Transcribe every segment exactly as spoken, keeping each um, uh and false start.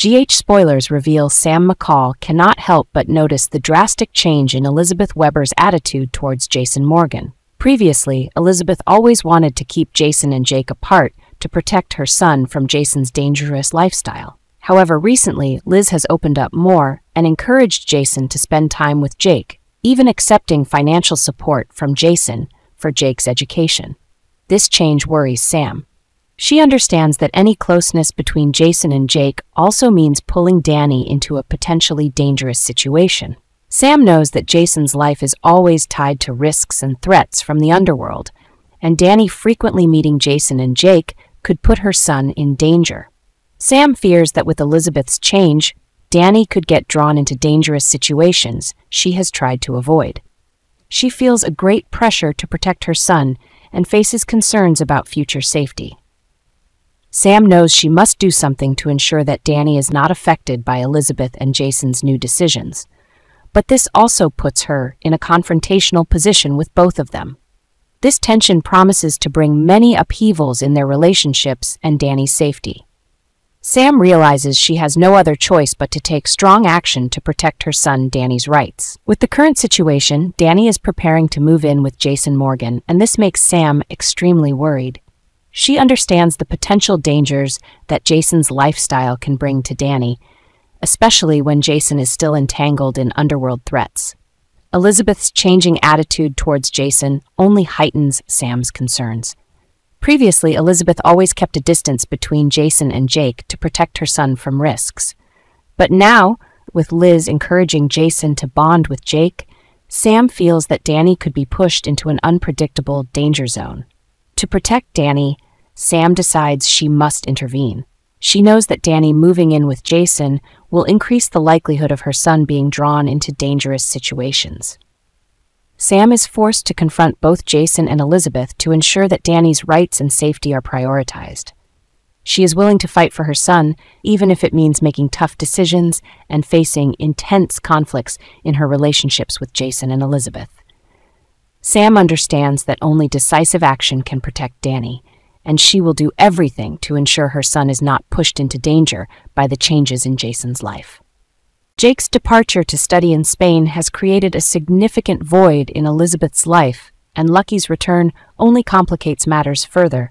G H spoilers reveal Sam McCall cannot help but notice the drastic change in Elizabeth Webber's attitude towards Jason Morgan. Previously, Elizabeth always wanted to keep Jason and Jake apart to protect her son from Jason's dangerous lifestyle. However, recently, Liz has opened up more and encouraged Jason to spend time with Jake, even accepting financial support from Jason for Jake's education. This change worries Sam. She understands that any closeness between Jason and Jake also means pulling Danny into a potentially dangerous situation. Sam knows that Jason's life is always tied to risks and threats from the underworld, and Danny frequently meeting Jason and Jake could put her son in danger. Sam fears that with Elizabeth's change, Danny could get drawn into dangerous situations she has tried to avoid. She feels a great pressure to protect her son and faces concerns about future safety. Sam knows she must do something to ensure that Danny is not affected by Elizabeth and Jason's new decisions, but this also puts her in a confrontational position with both of them. This tension promises to bring many upheavals in their relationships and Danny's safety. Sam realizes she has no other choice but to take strong action to protect her son Danny's rights. With the current situation, Danny is preparing to move in with Jason Morgan, and this makes Sam extremely worried. She understands the potential dangers that Jason's lifestyle can bring to Danny, especially when Jason is still entangled in underworld threats. Elizabeth's changing attitude towards Jason only heightens Sam's concerns. Previously, Elizabeth always kept a distance between Jason and Jake to protect her son from risks. But now, with Liz encouraging Jason to bond with Jake, Sam feels that Danny could be pushed into an unpredictable danger zone. To protect Danny, Sam decides she must intervene. She knows that Danny moving in with Jason will increase the likelihood of her son being drawn into dangerous situations. Sam is forced to confront both Jason and Elizabeth to ensure that Danny's rights and safety are prioritized. She is willing to fight for her son, even if it means making tough decisions and facing intense conflicts in her relationships with Jason and Elizabeth. Sam understands that only decisive action can protect Danny, and she will do everything to ensure her son is not pushed into danger by the changes in Jason's life. Jake's departure to study in Spain has created a significant void in Elizabeth's life, and Lucky's return only complicates matters further.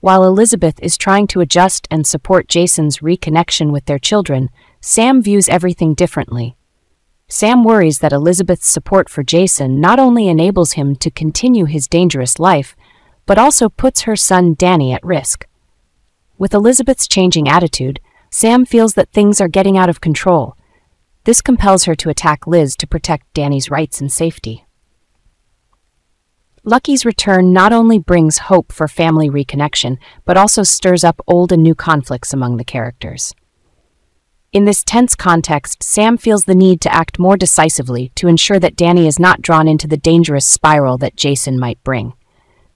While Elizabeth is trying to adjust and support Jason's reconnection with their children, Sam views everything differently. Sam worries that Elizabeth's support for Jason not only enables him to continue his dangerous life, but also puts her son Danny at risk. With Elizabeth's changing attitude, Sam feels that things are getting out of control. This compels her to attack Liz to protect Danny's rights and safety. Lucky's return not only brings hope for family reconnection, but also stirs up old and new conflicts among the characters. In this tense context, Sam feels the need to act more decisively to ensure that Danny is not drawn into the dangerous spiral that Jason might bring.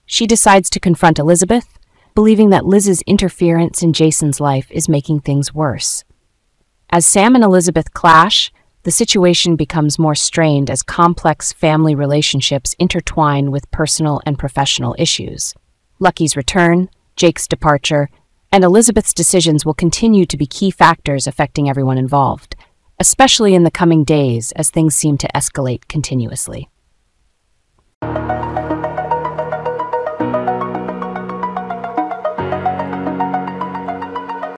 She decides to confront Elizabeth, believing that Liz's interference in Jason's life is making things worse. As Sam and Elizabeth clash, the situation becomes more strained as complex family relationships intertwine with personal and professional issues. Lucky's return, Jake's departure, and Elizabeth's decisions will continue to be key factors affecting everyone involved, especially in the coming days as things seem to escalate continuously.